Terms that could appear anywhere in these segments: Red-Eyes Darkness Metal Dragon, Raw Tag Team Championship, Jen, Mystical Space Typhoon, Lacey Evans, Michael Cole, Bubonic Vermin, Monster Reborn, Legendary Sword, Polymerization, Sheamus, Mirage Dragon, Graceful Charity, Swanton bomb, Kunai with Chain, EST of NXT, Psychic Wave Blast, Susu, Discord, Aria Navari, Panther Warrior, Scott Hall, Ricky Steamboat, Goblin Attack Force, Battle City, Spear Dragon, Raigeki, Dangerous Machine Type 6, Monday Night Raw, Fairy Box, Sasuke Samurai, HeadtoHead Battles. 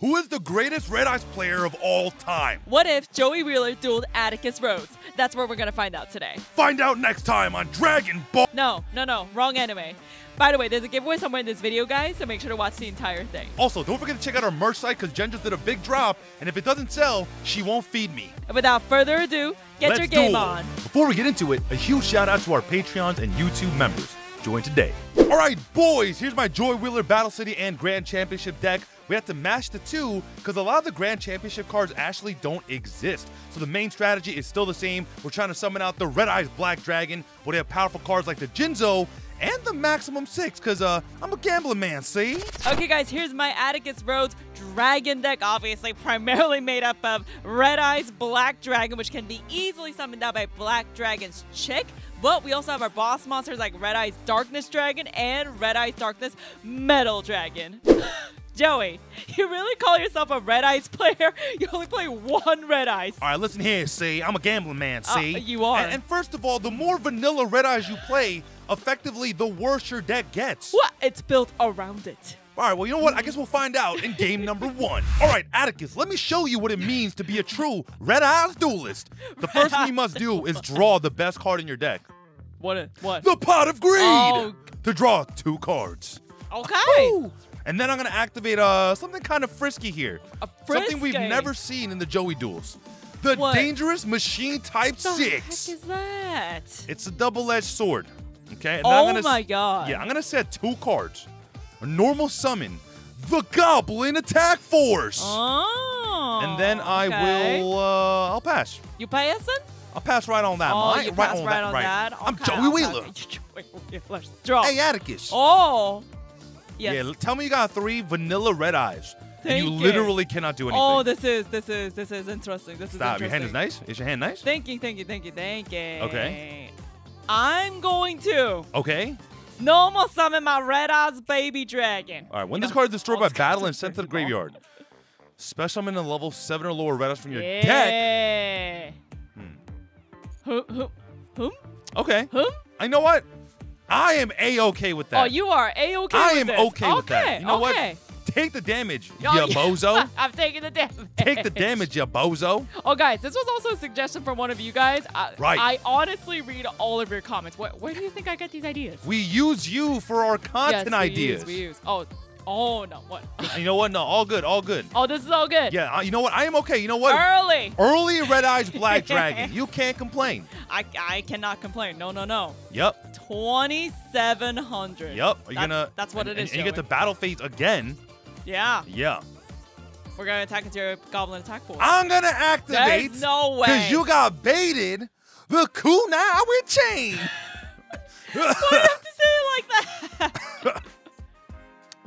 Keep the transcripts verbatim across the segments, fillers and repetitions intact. Who is the greatest Red-Eyes player of all time? What if Joey Wheeler dueled Atticus Rhodes? That's where we're gonna find out today. Find out next time on Dragon Ball. No, no, no, wrong anime. By the way, there's a giveaway somewhere in this video, guys, so make sure to watch the entire thing. Also, don't forget to check out our merch site because Jen just did a big drop, and if it doesn't sell, she won't feed me. And without further ado, get Let's your game duel. on. Before we get into it, a huge shout out to our Patreons and YouTube members. Join today. All right, boys, here's my Joey Wheeler Battle City and Grand Championship deck. We have to mash the two because a lot of the Grand Championship cards actually don't exist. So the main strategy is still the same. We're trying to summon out the Red-Eyes Black Dragon, but they have powerful cards like the Jinzo and the Maximum Six because uh, I'm a gambling man, see? Okay, guys, here's my Atticus Rhodes Dragon deck, obviously primarily made up of Red-Eyes Black Dragon, which can be easily summoned out by Black Dragon's Chick. But we also have our boss monsters like Red-Eyes Darkness Dragon and Red-Eyes Darkness Metal Dragon. Joey, you really call yourself a Red-Eyes player? You only play one Red-Eyes. All right, listen here, see? I'm a gambling man, see? Uh, you are. And, and first of all, the more vanilla Red-Eyes you play, effectively, the worse your deck gets. What? It's built around it. All right, well, you know what? I guess we'll find out in game number one. All right, Atticus, let me show you what it means to be a true Red-Eyes duelist. The first thing you must do is draw the best card in your deck. What? What? The Pot of Greed! Oh. To draw two cards. Okay. Ooh. And then I'm going to activate uh, something kind of frisky here. A frisky? Something we've never seen in the Joey duels. The what? Dangerous Machine Type six. What the heck is that? It's a double-edged sword. Okay. And oh, I'm gonna, my God. Yeah, I'm going to set two cards. A normal summon. The Goblin Attack Force. Oh. And then I okay. will, uh, I'll pass. You passing? I'll pass right on that. Oh, I, you right pass on right that, on right. that. Okay, I'm Joey Wheeler. Joey Wheeler. Draw. Hey, Atticus. Oh. Yes. Yeah, tell me you got three vanilla Red-Eyes, and you literally you. cannot do anything. Oh, this is, this is, this is interesting. This is Stop. interesting. Your hand is nice? Is your hand nice? Thank you, thank you, thank you, thank you. Okay. I'm going to. Okay. Normal summon my Red-Eyes baby dragon. All right, when this card is destroyed by battle and sent to the graveyard, special summon a level seven or lower Red-Eyes from your yeah. deck. Hmm. Whom? Whom? Okay. Whom? I know what? I am A-okay with that. Oh, you are A-okay with that. I am okay with that. You know what? Take the damage, you bozo. I'm taking the damage. Take the damage, you bozo. Oh, guys, this was also a suggestion from one of you guys. I, right. I honestly read all of your comments. Where, where do you think I got these ideas? We use you for our content yes, we ideas. Use, we use. Oh, oh no, what? You know what? No, all good, all good. Oh, this is all good. Yeah, uh, you know what? I am okay. You know what? Early. Early Red-Eyes Black Dragon. You can't complain. I, I cannot complain. No, no, no. Yep. twenty-seven hundred. Yep. Are you that's, gonna, that's what and, it is, and you get the battle phase again. Yeah. Yeah. We're going to attack into your Goblin Attack Force. I'm going to activate. There's no way. Because you got baited the Kunai with chain. Why do you have to say it like that?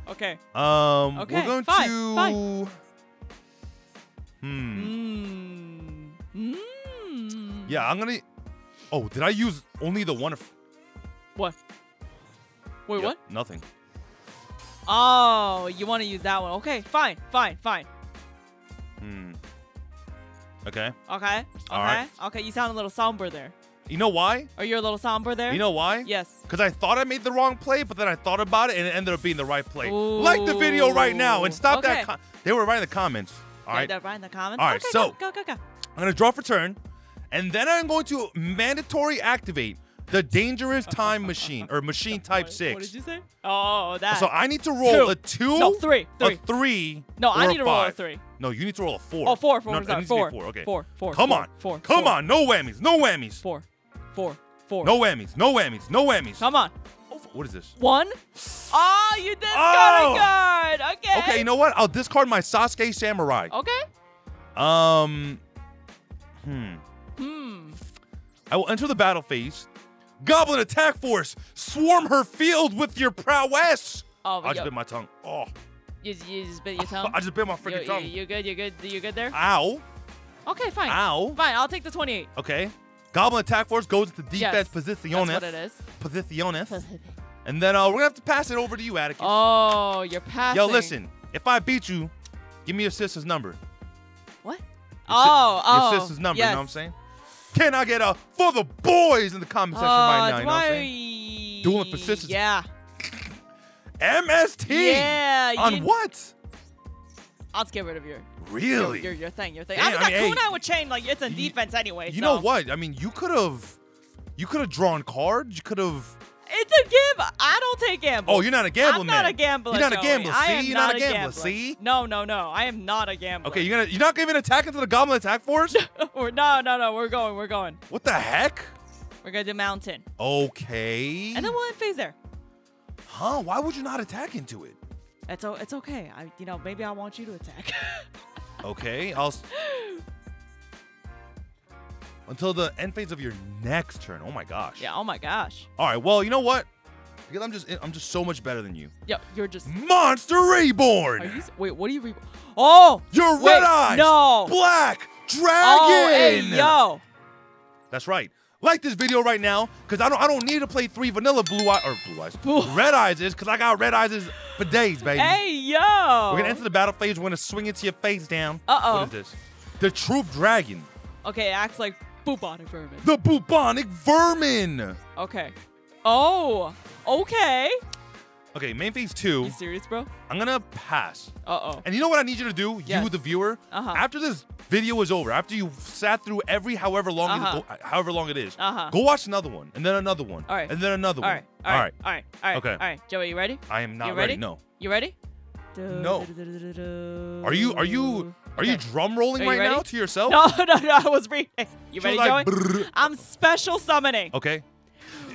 Okay. Um, okay. We're going Fine. to... Fine. Hmm. Mm. Mm. Yeah, I'm going to... Oh, did I use only the one of... What? Wait, yep, what? Nothing. Oh, you want to use that one. Okay, fine, fine, fine. Hmm. Okay. Okay. All okay. Right. Okay, you sound a little somber there. You know why? Are you a little somber there? You know why? Yes. Because I thought I made the wrong play, but then I thought about it, and it ended up being the right play. Ooh. Like the video right now, and stop okay. that. Com they were writing the comments. All right. They're writing the comments? All right, okay, so go, go, go, go. I'm going to draw for turn, and then I'm going to mandatory activate the Dangerous Time Machine, or Machine Type six. What did you say? Oh, that. So I need to roll two. a two, no, three, three. a three, No, I need to roll a three. No, you need to roll a four. Oh, four, four, no, sorry. Four. four, okay. Four, four, Come four, on, four, come four. on, no whammies, no whammies. Four, four, four. No whammies, no whammies, no whammies. Come on. What is this? One. Oh, you discard oh. a card, okay. Okay, you know what? I'll discard my Sasuke Samurai. Okay. Um, hmm. Hmm. I will enter the battle phase. Goblin Attack Force, swarm her field with your prowess. Oh, I just yo. bit my tongue. Oh. You, you just bit your tongue? I just bit my freaking tongue. You, you good? You good? You good there? Ow. Okay, fine. Ow. Fine, I'll take the twenty-eight. Okay. Goblin Attack Force goes into defense yes. positionis. That's what it is. Positionis. And then uh, we're going to have to pass it over to you, Atticus. Oh, you're passing. Yo, listen. If I beat you, give me your sister's number. What? Your oh, oh. Your sister's number, yes. you know what I'm saying? Can I get a for the boys in the comment section uh, right now? You know what I'm saying? Dueling for sisters. Yeah. M S T. Yeah. On what? I'd get rid of your really your your, your thing. Your thing. Yeah, I mean, I mean, that kunai would change. Like it's in you, defense anyway. You so. know what? I mean, you could have, you could have drawn cards. You could have. It's a gamble. I don't take gambles. Oh, you're not a gambler, I'm man. I'm not a gambler. You're not Joey. a gambler. See, I am you're not, not a gambler. gambler. See? No, no, no. I am not a gambler. Okay, you're gonna you're not giving an attack into the Goblin Attack Force? no, no, no. We're going. We're going. What the heck? We're gonna do mountain. Okay. And then we'll end phase there. Huh? Why would you not attack into it? It's o it's okay. I you know maybe I want you to attack. okay. I'll. Until the end phase of your next turn. Oh my gosh. Yeah. Oh my gosh. All right. Well, you know what? Because I'm just I'm just so much better than you. Yeah. You're just Monster Reborn. Are you, wait. What are you? Re oh. You're wait, red eyes. No. Black Dragon. Oh, hey, yo. That's right. Like this video right now, because I don't I don't need to play three vanilla blue eyes or blue eyes. Ooh. Red eyes is because I got red eyes is for days, baby. Hey yo. We're gonna enter the battle phase. We're gonna swing it to your face down. Uh oh. What is this? The Troop Dragon. Okay, it acts like. Bubonic Vermin. The Bubonic Vermin! Okay. Oh, okay. Okay, main phase two. You serious, bro? I'm gonna pass. Uh-oh. And you know what I need you to do, yes. you, the viewer? Uh-huh. After this video is over, after you've sat through every however long, uh-huh. it, however long it is, uh-huh. go watch another one, and then another one, All right. and then another All right. one. All right, all right, all right, okay. all right. Joey, you ready? I am not ready? ready, no. You ready? No. Are you, are you... Are okay. you drum rolling you right ready? now to yourself? No, no, no. I was reading. You she ready, like, Joey? Brrr. I'm special summoning. Okay.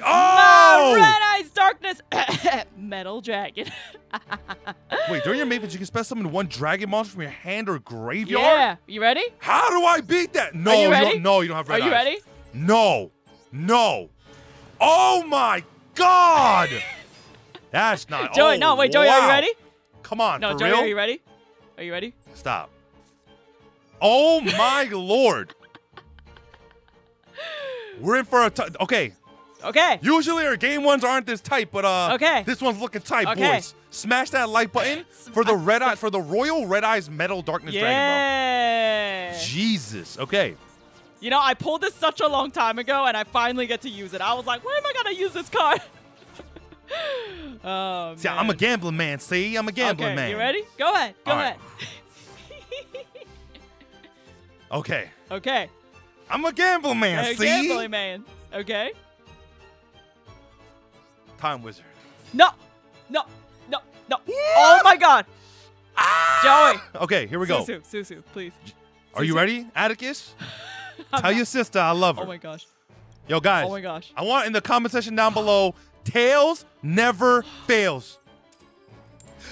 Oh! My Red-Eyes Darkness Metal Dragon. Wait, during your main phase, you can special summon one dragon monster from your hand or graveyard? Yeah. You ready? How do I beat that? No, Are you ready? You don't, no, you don't have red eyes. Are you eyes. ready? No. No. Oh, my God. That's not... Joey, oh, no. Wait, Joey, wow. are you ready? Come on, No, Joey, real? are you ready? Are you ready? Stop. Oh my lord! We're in for a t- okay. Okay. Usually our game ones aren't this tight, but uh, okay. this one's looking tight, okay. boys. Smash that like button for the red eye for the Royal Red Eyes Metal Darkness yeah. Dragon. Yeah. Jesus. Okay. You know, I pulled this such a long time ago, and I finally get to use it. I was like, when am I gonna use this card? oh, see, man. I'm a gambling man. See, I'm a gambling okay, man. You ready? Go ahead. Go All ahead. Right. Okay. Okay. I'm a gambling man, a see? A gambling man. Okay. Time Wizard. No. No. No. No. Yeah. Oh, my God. Ah! Joey. Okay, here we go. Susu, Susu, please. Are Susu. you ready, Atticus? Tell not. your sister I love her. Oh, my gosh. Yo, guys. Oh, my gosh. I want in the comment section down below, Tails never fails.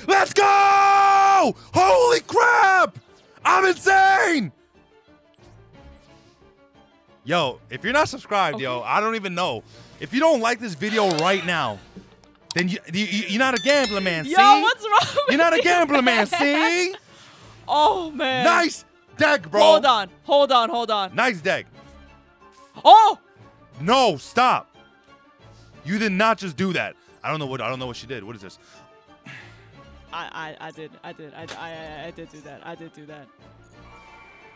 Let's go! Holy crap! I'm insane! Yo, if you're not subscribed, okay. yo, I don't even know. If you don't like this video right now, then you, you, you're not a gambler, man, see? Yo, what's wrong with You're not a gambler, man, see? Oh, man. Nice deck, bro. Hold on. Hold on. Hold on. Nice deck. Oh! No, stop. You did not just do that. I don't know what I don't know what she did. What is this? I I, I did. I did. I, I, I did do that. I did do that.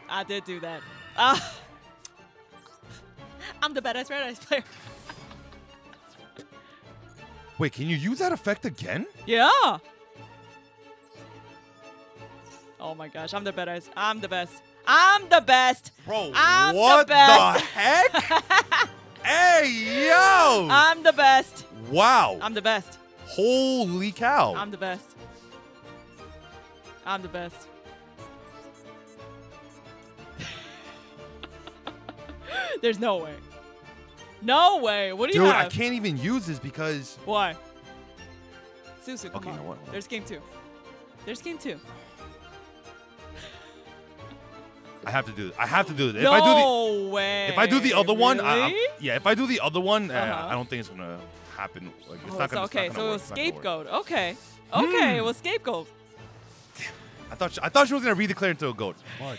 I did do that. Ah. Uh, I'm the badass Red Eyes player. Wait, can you use that effect again? Yeah. Oh my gosh, I'm the badass. I'm the best. I'm the best. Bro, I'm what the, best. the heck? hey, yo. I'm the best. Wow. I'm the best. Holy cow. I'm the best. I'm the best. There's no way. No way. What do you Dude, have? Dude, I can't even use this because... Why? Susu, come okay, on. No, what, what? There's game two. There's game two. I have to do this. I have to do this. No if I do the, way. If I do the other really? one... I, I, yeah, if I do the other one, uh -huh. I don't think it's going to happen. Like, it's oh, not gonna, so, okay, it's not so it was Scapegoat. Okay. Okay, hmm. it was Scapegoat. Damn. I thought she, I thought she was going to redeclare into a goat. Fudge.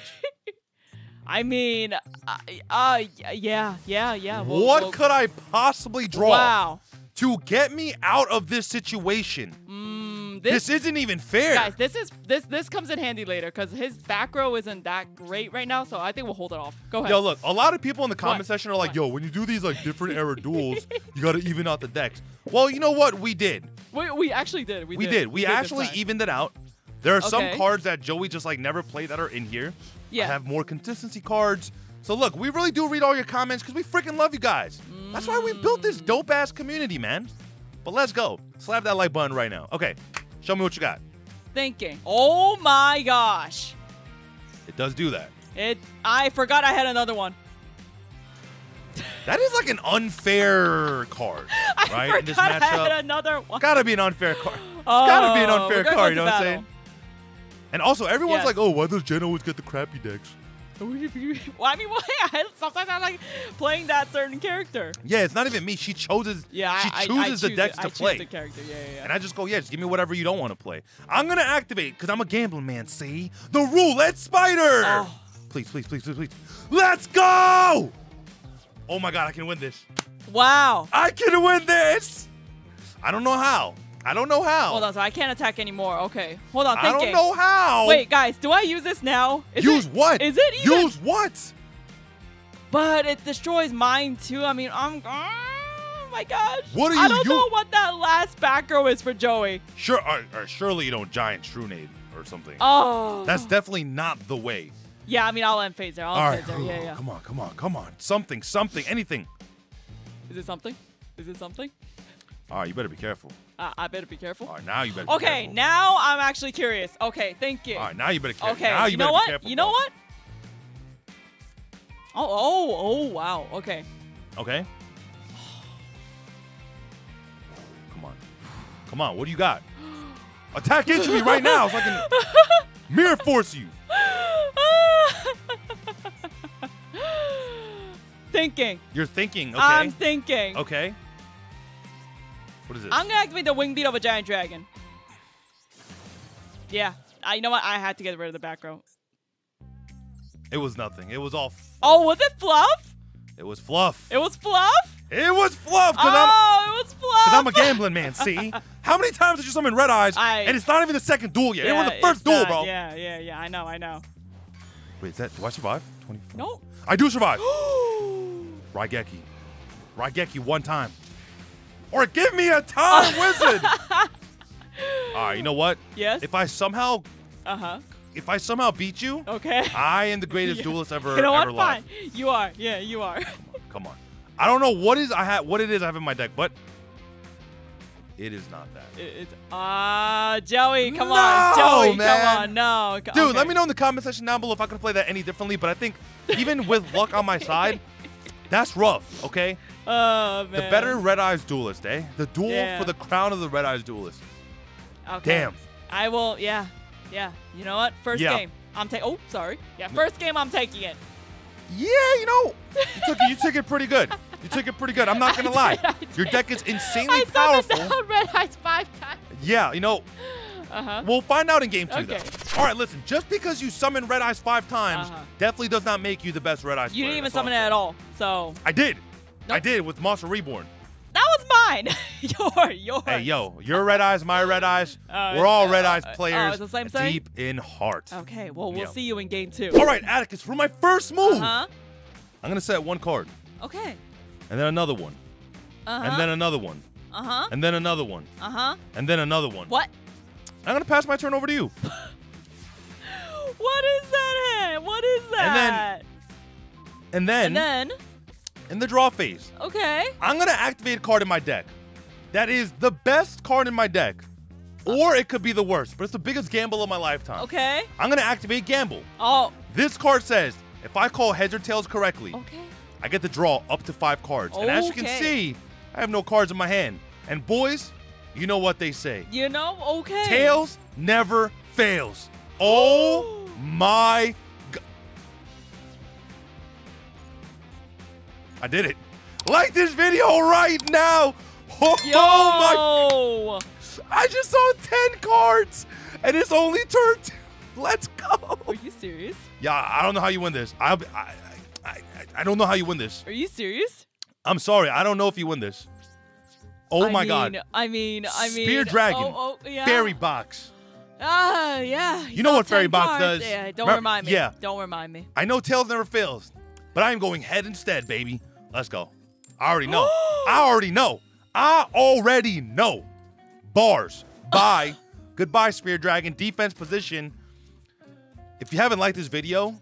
I mean, uh, uh, yeah, yeah, yeah. We'll, what we'll, could I possibly draw wow. to get me out of this situation? Mm, this, this isn't even fair. Guys, this is this this comes in handy later because his back row isn't that great right now, so I think we'll hold it off. Go ahead. Yo, look, a lot of people in the comment what? section are like, what? yo, when you do these like different era duels, you got to even out the decks. Well, you know what? We did. We, we actually did. We, we did. did. We, we did actually evened it out. There are okay. some cards that Joey just like never played that are in here. Yeah. I have more consistency cards. So look, we really do read all your comments because we freaking love you guys. Mm. That's why we built this dope-ass community, man. But let's go. Slap that like button right now. Okay, show me what you got. Thinking. Oh my gosh. It does do that. It. I forgot I had another one. That is like an unfair card, right? I forgot in this matchup. I had another one. Gotta be an unfair card. Oh, gotta be an unfair card, you know battle. what I'm saying? And also, everyone's yes. like, oh, why does Jen always get the crappy decks? Well, I mean, well, yeah, sometimes I like playing that certain character. Yeah, it's not even me. She chooses. Yeah, she I, chooses I, I choose the decks it. to I play. Choose the character. Yeah, yeah, yeah. And I just go, yeah, just give me whatever you don't want to play. I'm gonna activate because I'm a gambling man. See the Roulette Spider. Oh. Please, please, please, please, please. Let's go! Oh my God, I can win this. Wow. I can win this. I don't know how. I don't know how. Hold on, so I can't attack anymore. Okay, hold on. Thinking. I don't know how. Wait, guys, do I use this now? Is use it, what? Is it even? Use what? But it destroys mine too. I mean, I'm. Oh my gosh. What are you? I don't you? know what that last back row is for Joey. Sure, or, or surely you don't giant Trunade or something. Oh. That's definitely not the way. Yeah, I mean, I'll end Phaser. I'll All end right. Phaser. Yeah, yeah. Come on, come on, come on. Something, something, anything. Is it something? Is it something? All right, you better be careful. Uh, I better be careful. All right, now you better. Okay, be careful. now I'm actually curious. Okay, thank you. All right, now you better. Care okay, now you, you better know what? Be careful, you know bro. what? Oh, oh, oh, wow. Okay. Okay. Come on, come on. What do you got? Attack into me right now, so I can mirror force you. Thinking. You're thinking. Okay. I'm thinking. Okay. What is this? I'm going to activate the Wingbeat of a Giant Dragon. Yeah. I, you know what? I had to get rid of the back row. It was nothing. It was all fluff. Oh, was it fluff? It was fluff. It was fluff? It was fluff. Oh, I'm, it was fluff. Because I'm a gambling man, see? How many times did you summon Red-Eyes? I, and it's not even the second duel yet. Yeah, it was the first duel, not, bro. Yeah, yeah, yeah. I know, I know. Wait, is that, do I survive? twenty-four? No. I do survive. Raigeki. Raigeki one time. Or give me a Time Wizard. All right, you know what? Yes. If I somehow, uh huh. If I somehow beat you, okay. I am the greatest yeah. duelist ever. You know what? Ever Fine. Live. You are. Yeah, you are. Come on, come on. I don't know what is I have, what it is I have in my deck, but it is not that. It, it's ah, uh, Joey. Come no, on, Joey. Man. Come on, no. Dude, okay. Let me know in the comment section down below if I could play that any differently. But I think even with luck on my side, that's rough. Okay. Oh, man. The better Red-Eyes duelist, eh? The duel yeah. for the crown of the Red-Eyes duelist. Okay. Damn. I will, yeah, yeah. You know what? First yeah. game, I'm taking. Oh, sorry. Yeah, first game, I'm taking it. Yeah, you know, you took it. You took it pretty good. You took it pretty good. I'm not gonna lie. Did, Your deck is insanely I powerful. I summoned Red-Eyes five times. Yeah, you know. Uh huh. We'll find out in game two, okay. though. All right, listen. Just because you summon Red-Eyes five times uh-huh. definitely does not make you the best Red-Eyes player. You didn't even summon it at all, so. I did. Nope. I did with Monster Reborn. That was mine. your, yours. Hey, yo, your red eyes, my red eyes. Uh, We're all uh, red eyes players. Uh, oh, the same thing? Deep in heart. Okay, well, we'll yo. see you in game two. All right, Atticus, for my first move, uh-huh. I'm gonna set one card. Okay. And then another one. Uh-huh. And then another one. Uh-huh. And then another one. Uh-huh. And then another one. What? I'm gonna pass my turn over to you. What is that? What is that? And then. And then. And then in the draw phase. Okay. I'm gonna activate a card in my deck. That is the best card in my deck. Or it could be the worst, but it's the biggest gamble of my lifetime. Okay. I'm gonna activate Gamble. Oh. This card says, if I call heads or tails correctly, okay. I get to draw up to five cards. Okay. And as you can see, I have no cards in my hand. And boys, you know what they say. You know, okay. Tails never fails. Oh Ooh. my I did it. Like this video right now. Oh, Yo. oh my. I just saw ten cards and it's only turn two. Let's go. Are you serious? Yeah, I don't know how you win this. I, I, I, I don't know how you win this. Are you serious? I'm sorry. I don't know if you win this. Oh I my mean, God. I mean, I mean. Spear Dragon. Oh, oh, yeah. Fairy Box. Ah, uh, yeah. You know what Fairy Box cards. does. Yeah, don't Remember, remind me. Yeah. Don't remind me. I know Tails never fails, but I am going head instead, baby. Let's go. I already know. I already know. I already know. Bars. Bye. Goodbye, Spear Dragon. Defense position. If you haven't liked this video,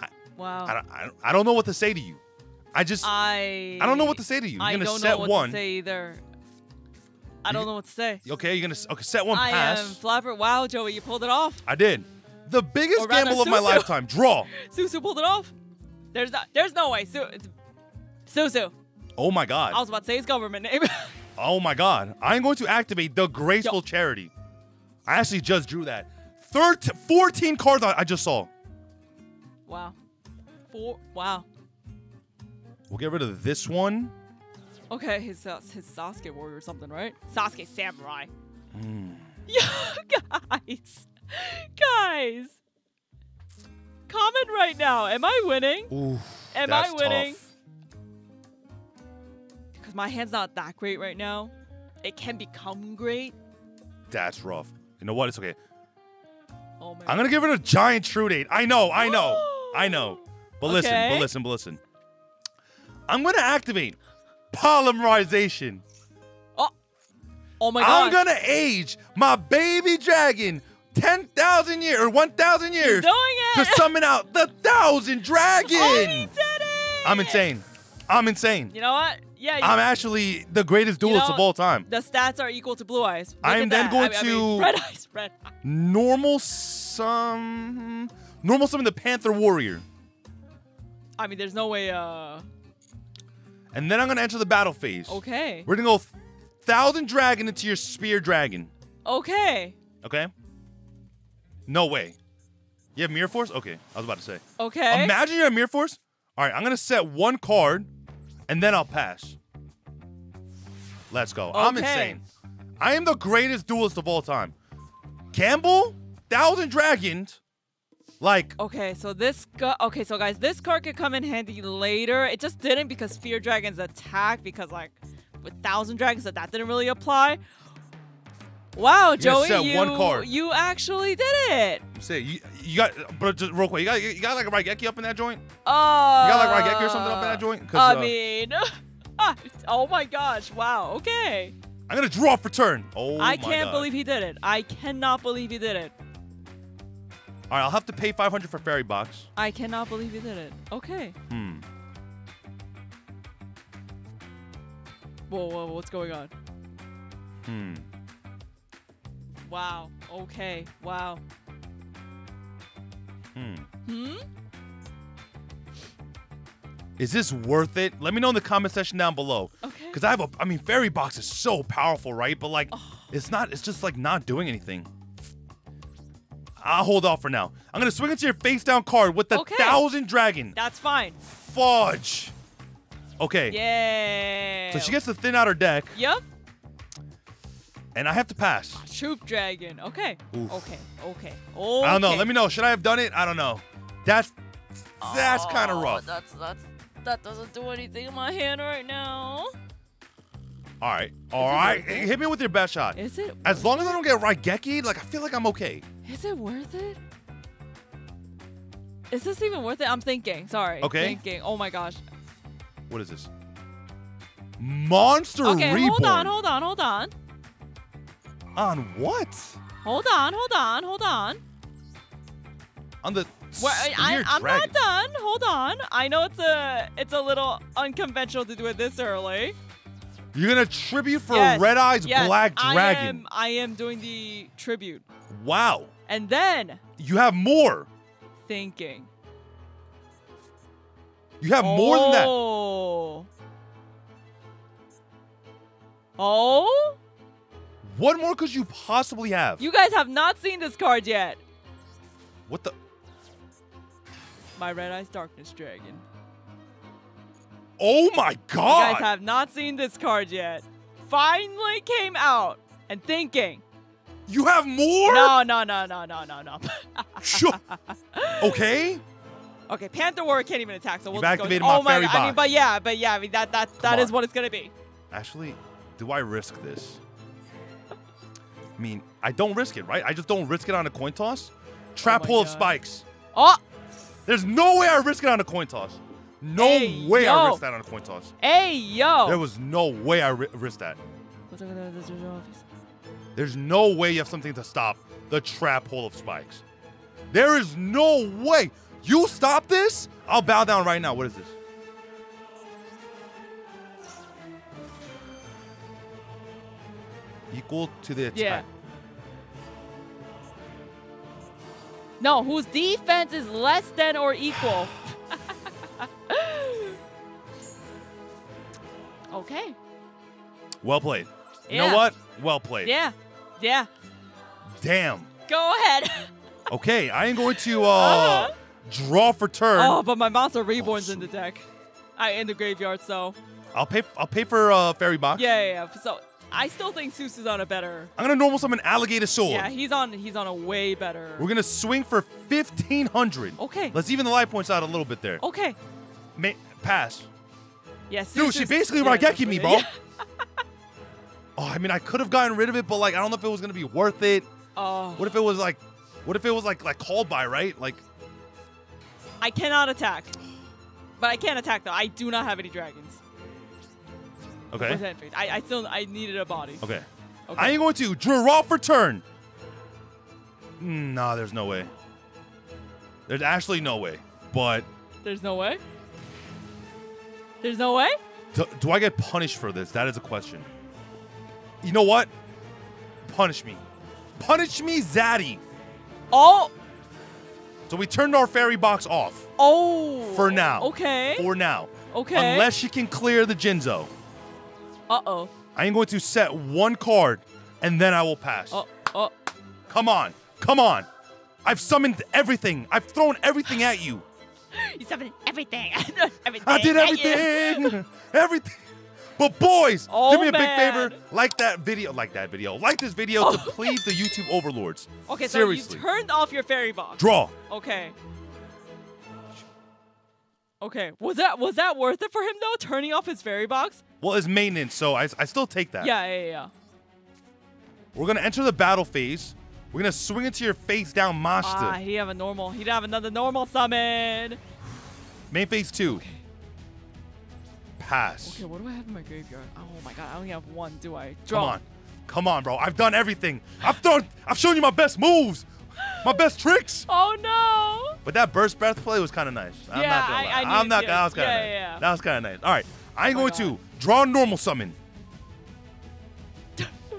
I, wow. I, I, I don't know what to say to you. I just... I, I don't know what to say to you. You're going to set one. I don't know what to say either. I don't know what to say. Okay, you're going to okay, set one I pass. I am flabber. Wow, Joey, you pulled it off. I did. The biggest gamble Susu. of my lifetime. Draw. Susu pulled it off. There's not, there's no way. Su it's Susu. Oh, my God. I was about to say his government name. Oh, my God. I'm going to activate the Graceful Yo. Charity. I actually just drew that. thirteen, fourteen cards I just saw. Wow. Four. Wow. We'll get rid of this one. Okay, his uh, his Sasuke Warrior or something, right? Sasuke Samurai. Mm. Yo, guys. Guys. Comment right now. Am I winning? Oof, Am I winning? Tough. Because my hand's not that great right now. It can become great. That's rough. You know what? It's okay. Oh, I'm going to give it a giant true date. I know, I know, I know. But okay. listen, but listen, but listen. I'm going to activate Polymerization. Oh, oh my God. I'm going to age my baby dragon ten thousand years, or one thousand years. He's doing it. To summon out the Thousand Dragon. Oh, he did it. I'm insane. I'm insane. You know what? Yeah, you I'm know. actually the greatest duelist you know, of all time. The stats are equal to Blue Eyes. Look I am then going I mean, to I mean, red eyes, red eyes. normal summon, normal summon the Panther Warrior. I mean, there's no way. Uh... And then I'm gonna enter the battle phase. Okay. We're gonna go Thousand Dragon into your Spear Dragon. Okay. Okay. No way. You have Mirror Force? Okay, I was about to say. Okay. Imagine you have Mirror Force. All right, I'm gonna set one card. And then I'll pass. Let's go. Okay. I'm insane. I am the greatest duelist of all time. Gamble, Thousand Dragons, like. Okay, so this. Okay, so guys, this card could come in handy later. It just didn't because Fear Dragons attack. Because like, with Thousand Dragons, that that didn't really apply. Wow, Joey, you one card. you actually did it. Say you, you got, but just real quick, you got you got like a Raigeki up in that joint. Oh. Uh, you got like Raigeki or something up in that joint. I uh, mean, oh my gosh, wow, okay. I'm gonna draw for turn. Oh, I my can't God. believe he did it. I cannot believe he did it. All right, I'll have to pay five hundred for Fairy Box. I cannot believe he did it. Okay. Hmm. Whoa, whoa, whoa, what's going on? Hmm. Wow. Okay. Wow. Hmm. Hmm? Is this worth it? Let me know in the comment section down below. Okay. Because I have a, I mean, Fairy Box is so powerful, right? But like, oh. it's not, it's just like not doing anything. I'll hold off for now. I'm going to swing into your face down card with the okay. Thousand Dragon. That's fine. Fudge. Okay. Yeah. So she gets to thin out her deck. Yep. And I have to pass. Troop Dragon. Okay. Oof. Okay. Okay. Okay. I don't know. Let me know. Should I have done it? I don't know. That's that's oh, kind of rough. That's that's that doesn't do anything in my hand right now. All right. All right. Hey, hit me with your best shot. Is it? As long as I don't get Raigeki, like I feel like I'm okay. Is it worth it? Is this even worth it? I'm thinking. Sorry. Okay. Thinking. Oh my gosh. What is this? Monster okay, Reborn. Okay. Hold on. Hold on. Hold on. On what? Hold on, hold on, hold on. On the Where, I, I'm dragon. not done. Hold on. I know it's a it's a little unconventional to do it this early. You're gonna tribute for yes, Red-Eyes yes, Black Dragon. I am, I am doing the tribute. Wow. And then you have more. Thinking. You have oh. more than that. Oh. Oh. What more could you possibly have? You guys have not seen this card yet. What the? My Red-Eyes Darkness Dragon. Oh my God! You guys have not seen this card yet. Finally came out and thinking. You have more? No, no, no, no, no, no, no. Sure. Okay. Okay, Panther Warrior can't even attack, so we'll just go. You've activated my Fairy Box. I mean, but yeah, but yeah, I mean that that that is what it's gonna be. Actually, do I risk this? I mean, I don't risk it, right? I just don't risk it on a coin toss. Trap Hole of Spikes. Oh! There's no way I risk it on a coin toss. No hey, way yo. I risk that on a coin toss. Hey, yo! There was no way I ri risk that. There's no way you have something to stop the Trap Hole of Spikes. There is no way. You stop this? I'll bow down right now. What is this? Equal to the attack. Yeah. No, whose defense is less than or equal. Okay. Well played. You yeah. know what? Well played. Yeah. Yeah. Damn. Go ahead. Okay, I am going to uh, uh-huh. draw for turn. Oh, but my Monster Reborn's oh, in the deck. I in the graveyard, so. I'll pay. I'll pay for uh, Fairy Box. Yeah, yeah, yeah. So I still think Susu's on a better. I'm gonna normal summon Alligator Soul. Yeah, he's on. He's on a way better. We're gonna swing for fifteen hundred. Okay. Let's even the life points out a little bit there. Okay. Ma pass. Yes. Yeah, dude, she basically yeah, Raigeki me, bro. Yeah. Oh, I mean, I could have gotten rid of it, but like, I don't know if it was gonna be worth it. Oh. What if it was like, what if it was like, like called by, right? Like. I cannot attack, but I can't attack though. I do not have any dragons. Okay. I, I still I needed a body. Okay. okay. I ain't going to draw for turn. Nah, there's no way. There's actually no way. But there's no way. There's no way. Do, do I get punished for this? That is a question. You know what? Punish me. Punish me, Zaddy. Oh. So we turned our Fairy Box off. Oh. For now. Okay. For now. Okay. Unless she can clear the Jinzo. Uh-oh. I am going to set one card, and then I will pass. Uh, uh. Come on. Come on. I've summoned everything. I've thrown everything at you. You summoned everything. everything. I did everything. everything. But boys, oh, do me a man. big favor. Like that video. Like that video. Like this video oh. to please the YouTube overlords. Okay, seriously. So you turned off your Fairy Box. Draw. Okay. Okay. Was that was that worth it for him, though, turning off his Fairy Box? Well, it's maintenance, so I, I still take that. Yeah, yeah, yeah. We're going to enter the battle phase. We're going to swing into your face down, Master. Ah, he have a normal. He'd have another normal summon. Main phase two. Okay. Pass. Okay, what do I have in my graveyard? Oh, my God. I only have one, do I? Draw. Come on. Come on, bro. I've done everything. I've thrown, I've shown you my best moves. My best tricks. Oh, no. But that burst breath play was kind of nice. I'm yeah, not going to lie. I, I I'm not, that was kind of yeah, nice. Yeah, yeah. That was kind of nice. All right. I ain't oh going God. to. Draw a normal summon.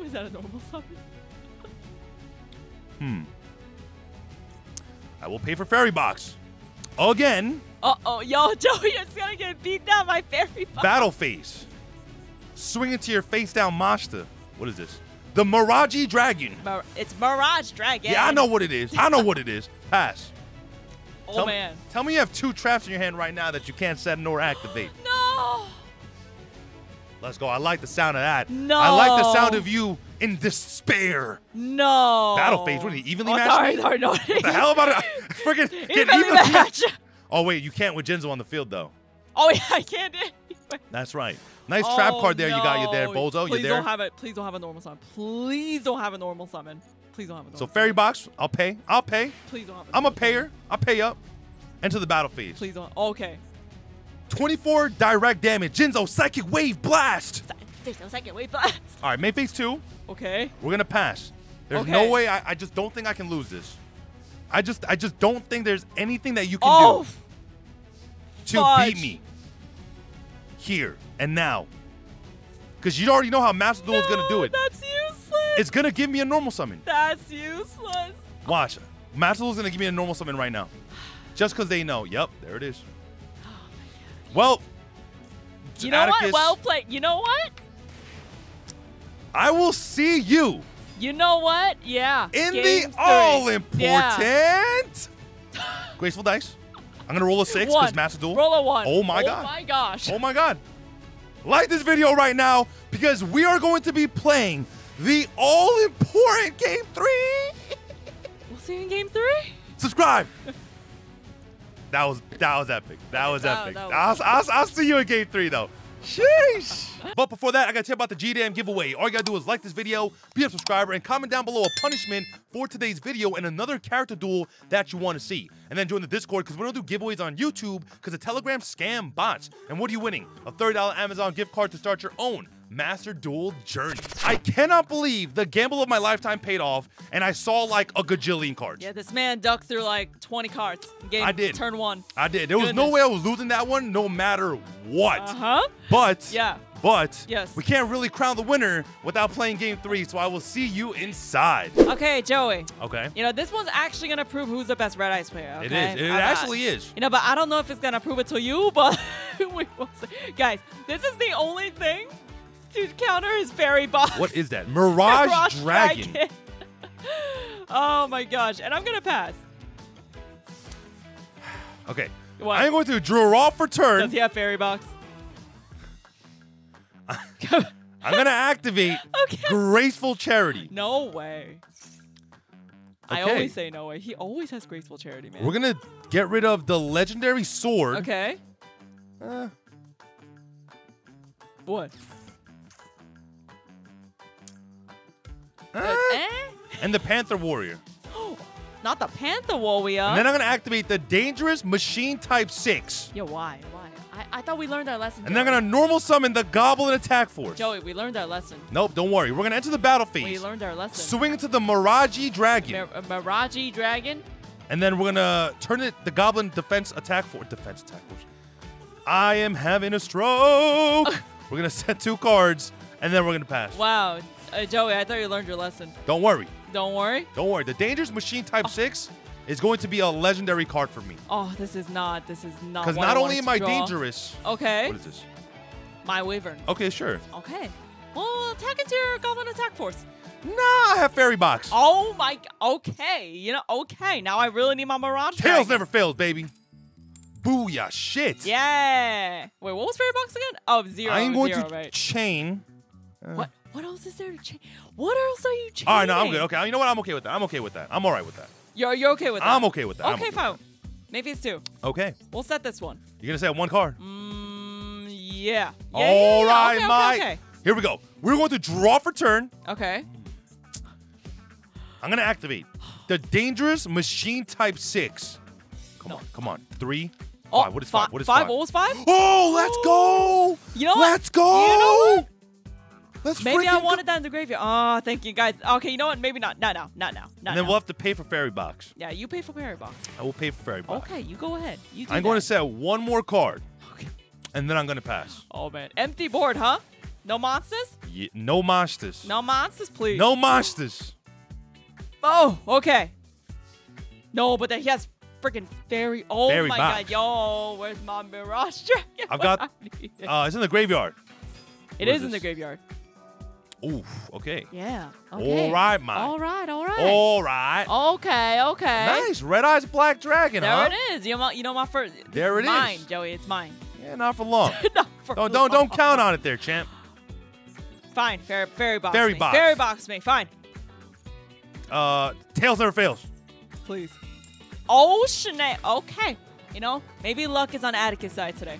Was that a normal summon? hmm. I will pay for Fairy Box. Again. Uh-oh, yo, Joey is going to get beat down by Fairy Box. Battle phase. Swing into your face down, Mashta. What is this? The Mirage Dragon. Mir it's Mirage Dragon. Yeah, I know what it is. I know what it is. Pass. Oh, tell man. Me, tell me you have two traps in your hand right now that you can't set nor activate. No. Let's go. I like the sound of that. No. I like the sound of you in despair. No. Battle phase. What are you, evenly oh, matched? Sorry, sorry, no. What the hell about it? I freaking get evenly matched. Oh, wait. You can't with Jinzo on the field, though. Oh, yeah. I can't. That's right. Nice oh, trap card there. No. You got you there, Bozo. Please you there. Don't have it. Please don't have a normal summon. Please don't have a normal summon. Please don't have a normal So, summon. Fairy Box, I'll pay. I'll pay. Please don't have a I'm a payer. Summon. I'll pay up. Enter the battle phase. Please don't. Okay. twenty-four direct damage. Jinzo, Psychic Wave Blast. Jinzo, Psychic Wave Blast. All right, main phase two. Okay. We're going to pass. There's okay. no way. I, I just don't think I can lose this. I just I just don't think there's anything that you can oh, do to fudge. beat me here and now. Because you already know how Master Duel no, is going to do it. That's useless. It's going to give me a normal summon. That's useless. Watch. Master Duel is going to give me a normal summon right now. Just because they know. Yep, there it is. Well, you know Atticus, what? Well played. You know what? I will see you. You know what? Yeah. In Game the all-important yeah. Graceful Dice. I'm going to roll a six because Master Duel. Roll a one. Oh, my oh God. Oh, my gosh. Oh, my God. Like this video right now because we are going to be playing the all-important Game three. We'll see you in Game three. Subscribe. That was that was epic. That was that, epic. That was I'll, I'll, I'll see you in Game three, though. Sheesh. But before that, I got to tell you about the G D M giveaway. All you got to do is like this video, be a subscriber, and comment down below a punishment for today's video and another character duel that you want to see. And then join the Discord because we don't do giveaways on YouTube because the Telegram scam bots. And what are you winning? A thirty dollar Amazon gift card to start your own. Master Duel Journeys. I cannot believe the gamble of my lifetime paid off, and I saw like a gajillion cards. Yeah, this man ducked through like twenty cards. Game, I did. Turn one. I did. There Goodness. was no way I was losing that one, no matter what. Uh-huh. But yeah. But yes. we can't really crown the winner without playing game three, so I will see you inside. Okay, Joey. Okay. You know, this one's actually going to prove who's the best Red-Eyes player. Okay? It is. It I, actually I, is. You know, but I don't know if it's going to prove it to you, but we will see. Guys, this is the only thing to counter his Fairy Box. What is that? Mirage, Mirage Dragon. Dragon. Oh, my gosh. And I'm going to pass. Okay. What? I'm going to draw for turn. Does he have Fairy Box? I'm going to activate okay. Graceful Charity. No way. Okay. I always say no way. He always has Graceful Charity, man. We're going to get rid of the legendary sword. Okay. Uh, what? Uh, eh? And the Panther Warrior. Not the Panther Warrior. And then I'm going to activate the Dangerous Machine Type six. Yeah, why? Why? I, I thought we learned our lesson. And Joey. They're going to normal summon the Goblin Attack Force. Joey, we learned our lesson. Nope, don't worry. We're going to enter the battle phase. We learned our lesson. Swing into the Mirage Dragon. Mir Mirage Dragon. And then we're going to turn it, the Goblin Defense Attack Force. Defense Attack Force. I am having a stroke. We're going to set two cards, and then we're going to pass. Wow. Uh, Joey, I thought you learned your lesson. Don't worry. Don't worry. Don't worry. The Dangerous Machine Type oh. six is going to be a legendary card for me. Oh, this is not. This is not. Because not I only am I dangerous. Okay. What is this? My Wyvern. Okay, sure. Okay. Well, attack into your Goblin Attack Force. Nah, I have Fairy Box. Oh my. Okay. You know. Okay. Now I really need my Mirage. Tails never fails, baby. Booyah! Shit. Yeah. Wait, what was Fairy Box again? Oh, zero. I'm going zero, to right. chain. Uh, what? What else is there to change? What else are you changing? All right, no, I'm good. Okay, you know what? I'm okay with that. I'm okay with that. I'm all right with that. You're, you're okay with that? I'm okay with that. Okay, okay fine. That. Maybe it's two. Okay. We'll set this one. You're going to set one card? Mm, yeah. yeah all yeah, yeah. right, okay, Mike. Okay, okay. Here we go. We're going to draw for turn. Okay. I'm going to activate the Dangerous Machine Type six. Come no. on, come on. Three. Oh, five. What is five? five? What is five? five? What was five? Oh, let's go. You know what? Let's go. You know what? Let's Maybe I wanted that in the graveyard. Oh, thank you, guys. Okay, you know what? Maybe not. Not now. Not now. Not and then now. We'll have to pay for Fairy Box. Yeah, you pay for Fairy Box. I will pay for Fairy Box. Okay, you go ahead. You do I'm that. going to set one more card, okay. and then I'm going to pass. Oh, man. Empty board, huh? No monsters? Yeah, no monsters. No monsters, please. No monsters. Oh, okay. No, but then he has freaking Fairy. Oh, fairy my box. God. Yo, where's my Mirage Dragon? I've got. Uh, it's in the graveyard. It is, is in the graveyard. Oof, okay. Yeah, okay. All right, Mike. All right, all right. All right. Okay, okay. Nice, Red-Eyes Black Dragon, there huh? There it is. You know my, you know my first. There it mine, is. Mine, Joey, it's mine. Yeah, not for long. not for don't, long. Don't, don't count on it there, champ. Fine, fairy, fairy box Fairy me. box. Fairy box me, fine. Uh, Tails never fails. Please. Oh, Shanae, okay. You know, maybe luck is on Atticus' side today.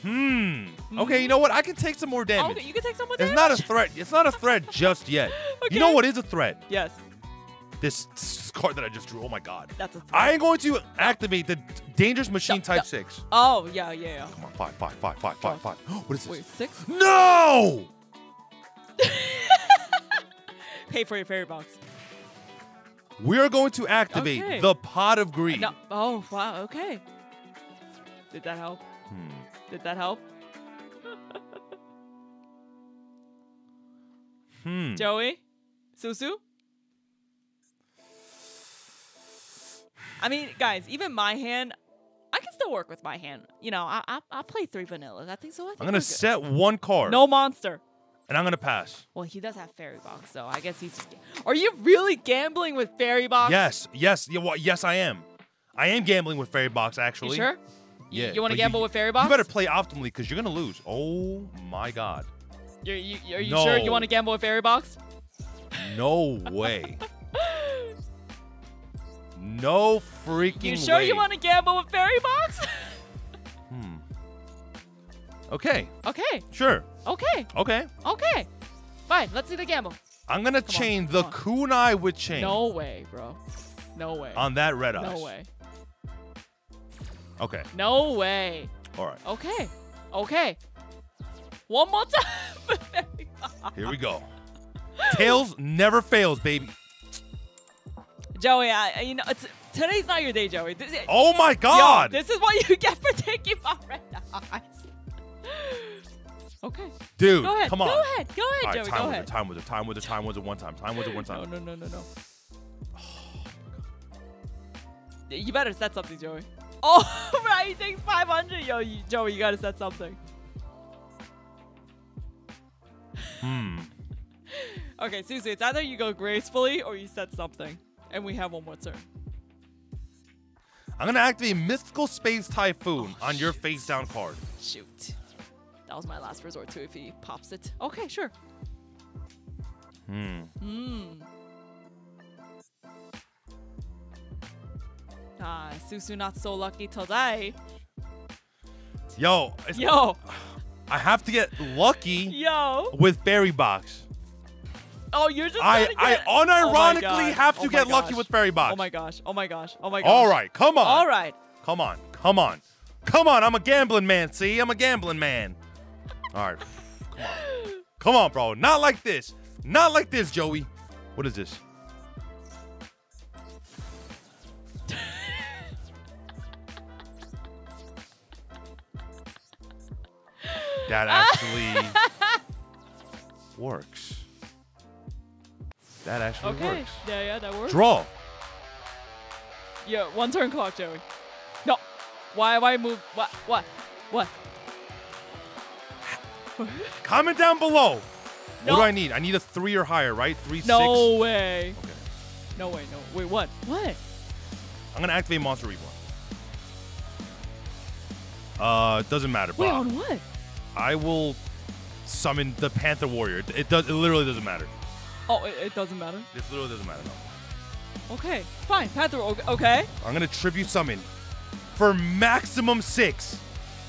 Hmm. Okay, you know what? I can take some more damage. Okay, you can take some more damage. It's not a threat. It's not a threat just yet. Okay. You know what is a threat? Yes. This, this card that I just drew. Oh my god. That's a threat. I am going to activate the Dangerous Machine no, Type no. six. Oh yeah, yeah, yeah. Come on, five, five, five, five, five, five. What is this? Wait, six? No! Pay for your Fairy Box. We are going to activate okay. the Pot of Greed. No. Oh wow. Okay. Did that help? Hmm. Did that help? Hmm. Joey? Susu? I mean, guys, even my hand, I can still work with my hand. You know, I I, I play three vanillas. I think so. I think I'm going to set one card. No monster. And I'm going to pass. Well, he does have Fairy Box, so I guess he's... Are you really gambling with Fairy Box? Yes. Yes. Yes, I am. I am gambling with Fairy Box, actually. You sure? Yeah. You want to gamble you, with Fairy Box? You better play optimally because you're going to lose. Oh, my God. You're, you, are you no. sure you want to gamble with Fairy Box? No way. no freaking way. You sure way. you want to gamble with Fairy Box? hmm. Okay. Okay. Sure. Okay. Okay. Okay. Fine. Let's see the gamble. I'm going to chain on, the on. kunai with chain. No way, bro. No way. On that red eyes. No way. Okay. No way. All right. Okay. Okay. One more time. Here we go. Tails never fails, baby. Joey, I, you know, it's, today's not your day, Joey. This, oh my God! Yo, this is what you get for taking my red eyes. Okay. Dude, go ahead. Come on. Go ahead. Go ahead, right, Joey. Time go ahead. Time wizard. Time wizard. Time wizard. One time. Time wizard. One time. No, no, no, no, no. Oh, you better set something, Joey. Oh, right. He takes five hundred. Yo, you, Joey, you gotta set something. Hmm. Okay, Susu, it's either you go gracefully or you set something. And we have one more turn. I'm gonna activate Mystical Space Typhoon oh, on shoot. your face down card. Shoot. That was my last resort too if he pops it. Okay, sure. Hmm. Hmm. Ah, Susu not so lucky today. Yo. It's Yo. I have to get lucky Yo. with Fairy Box. Oh, you're just I, get... I unironically oh have to oh get gosh. lucky with Fairy Box. Oh my gosh. Oh my gosh. Oh my gosh. All right. Come on. All right. Come on. Come on. Come on. I'm a gambling man. See? I'm a gambling man. All right. Come on. Come on, bro. Not like this. Not like this, Joey. What is this? That actually works. That actually okay. works. Yeah, yeah, that works. Draw. Yeah, one turn clock, Joey. No. Why, why move? What, what, what? Comment down below. No. What do I need? I need a three or higher, right? Three, no six. No way. Okay. No way, no. Wait, what? What? I'm going to activate Monster Reborn. Uh, it doesn't matter, Bob. Wait, on what? I will summon the Panther Warrior. It, it, does, it literally doesn't matter. Oh, it, it doesn't matter? It literally doesn't matter, no. Okay, fine. Panther, okay. I'm going to tribute summon for maximum six.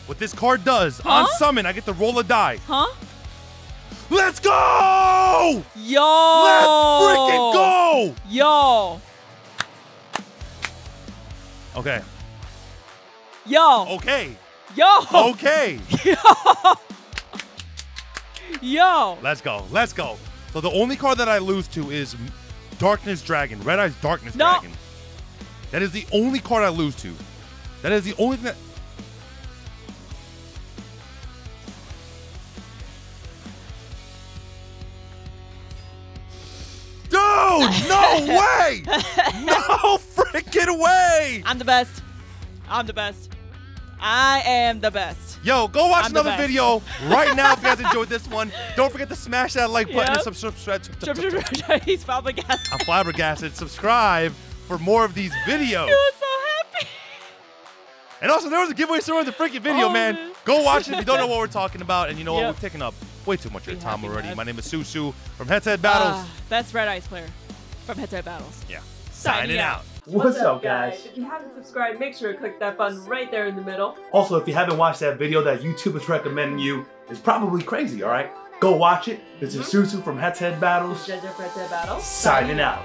What this card does, huh? on summon, I get to roll a die. Huh? Let's go! Yo! Let's freaking go! Yo! Okay. Yo! Okay. Yo! Okay. Yo! Yo! Let's go. Let's go. So the only card that I lose to is Darkness Dragon. Red-Eyes Darkness no. Dragon. That is the only card I lose to. That is the only thing that... Dude! No way! No freaking way! I'm the best. I'm the best. I am the best. Yo, go watch I'm another video right now if you guys enjoyed this one. Don't forget to smash that like button yep. and subscribe. Sub sub He's flabbergasted. I'm flabbergasted. Subscribe for more of these videos. He was so happy. And also, there was a giveaway somewhere in the freaking video, oh, man. man. Go watch it if you don't know what we're talking about. And you know yep. what? We've taken up way too much of your time happy, already. Man. My name is Susu from HeadtoHead Battles. Uh, best Red Eyes player from HeadtoHead Battles. Yeah. Signing, Signing out. out. What's, What's up, guys? guys? If you haven't subscribed, make sure to click that button right there in the middle. Also, if you haven't watched that video that YouTube is recommending you, it's probably crazy, all right? Go watch it. This is Susu from HeadtoHead Battles. Jen from HeadtoHead Battles. Signing out.